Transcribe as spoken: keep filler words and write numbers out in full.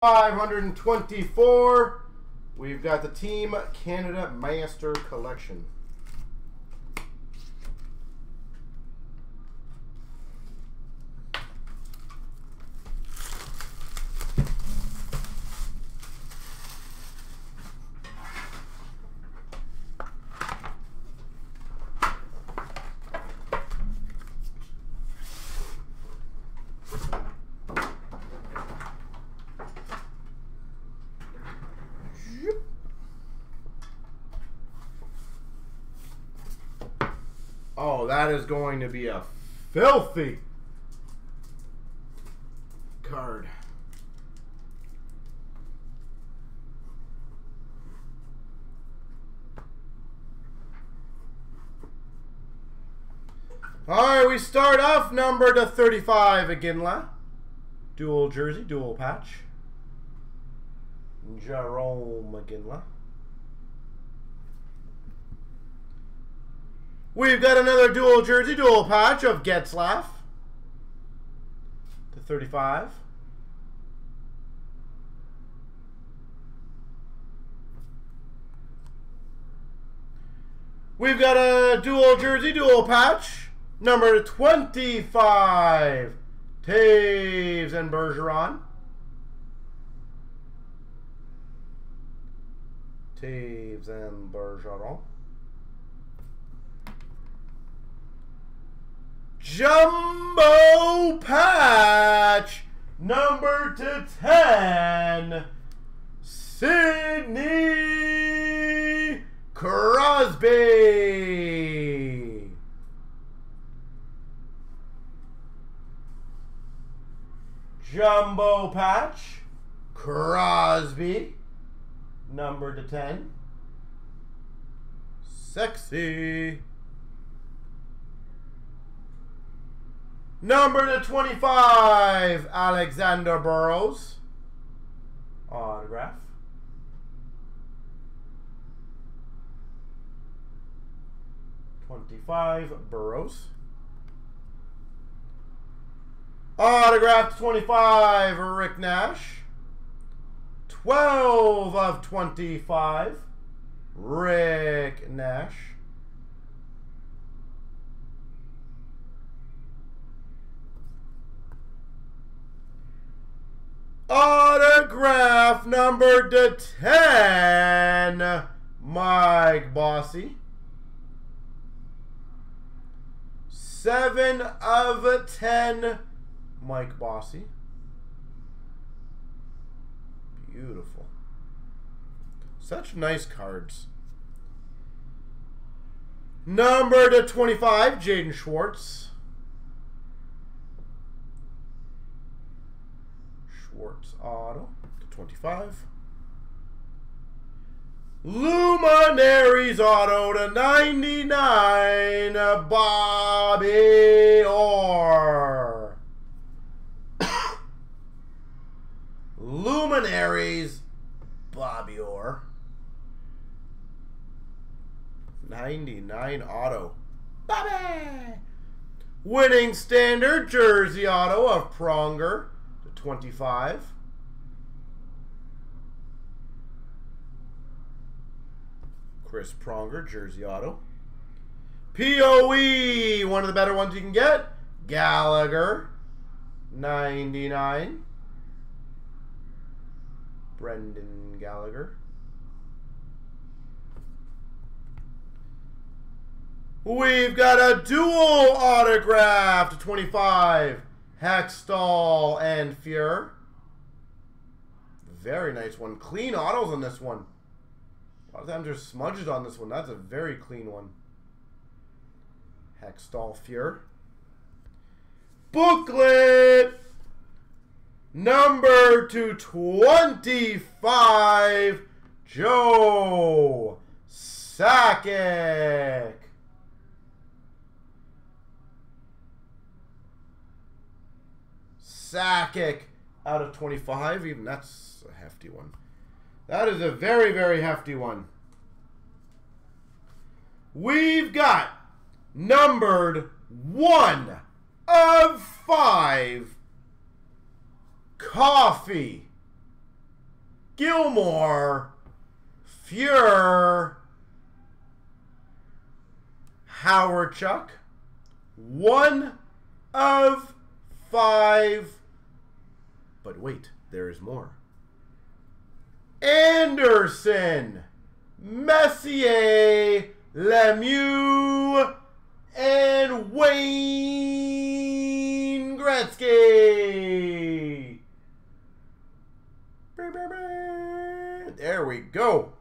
five hundred twenty-four. We've got the Team Canada Master Collection. Oh, that is going to be a filthy card. All right, we start off number to thirty-five, Iginla. Dual jersey, dual patch. Jerome Iginla. We've got another dual jersey, dual patch of Getzlaf to thirty-five. We've got a dual jersey, dual patch, number twenty-five, Taves and Bergeron. Taves and Bergeron. Jumbo patch number to ten, Sydney Crosby. Jumbo patch Crosby number to ten. Sexy. Number to twenty-five, Alexander Burrows. Autograph. twenty-five, Burrows. Autograph to twenty-five, Rick Nash. twelve of twenty-five, Rick Nash. Autograph number to ten, Mike Bossy. seven of ten, Mike Bossy. Beautiful. Such nice cards. Number to twenty-five, Jaden Schwartz. Schwartz auto to twenty-five. Luminaries auto to ninety-nine, Bobby Orr. Luminaries, Bobby Orr. ninety-nine auto, Bobby. Winning standard jersey auto of Pronger. twenty-five. Chris Pronger, jersey auto. P O E, one of the better ones you can get. Gallagher, ninety-nine. Brendan Gallagher. We've got a dual autograph to twenty-five. Hextall and Fuhr. Very nice one. Clean autos on this one. A lot of times there's smudges on this one. That's a very clean one. Hextall, Fuhr. Booklet number to twenty-five, Joe Sakic. Sakic out of twenty-five. Even that's a hefty one. That is a very, very hefty one. We've got numbered one of five, Coffee Gilmore, Fuhr, Howard Chuck, one of five. But wait, there is more. Anderson, Messier, Lemieux, and Wayne Gretzky. There we go.